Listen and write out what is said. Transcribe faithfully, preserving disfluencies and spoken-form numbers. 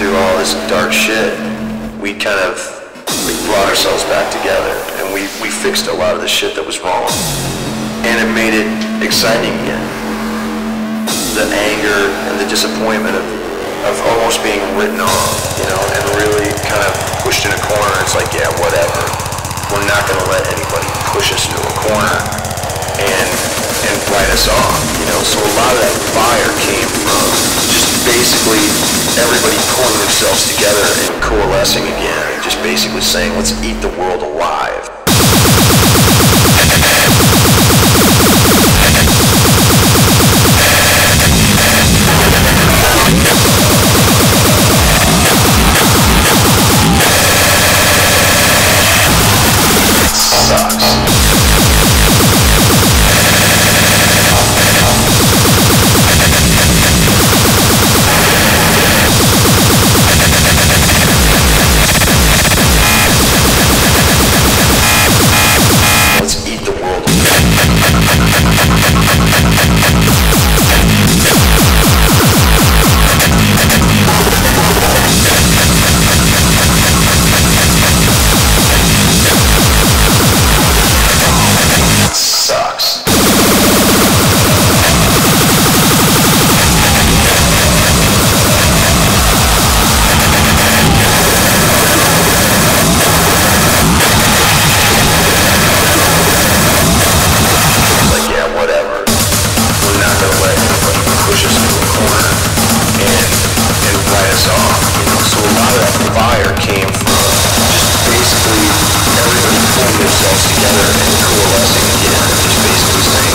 through all this dark shit, we kind of brought ourselves back together, and we, we fixed a lot of the shit that was wrong, and it made it exciting again. The anger and the disappointment of, of almost being written off, you know, and really kind of pushed in a corner. It's like, yeah, whatever. We're not going to let anybody push us into a corner and and write us off, you know. So a lot of that fire came from just basically everybody pulling themselves together and coalescing again, and just basically saying, let's eat the world alive. Themselves together and coalescing again, just basically saying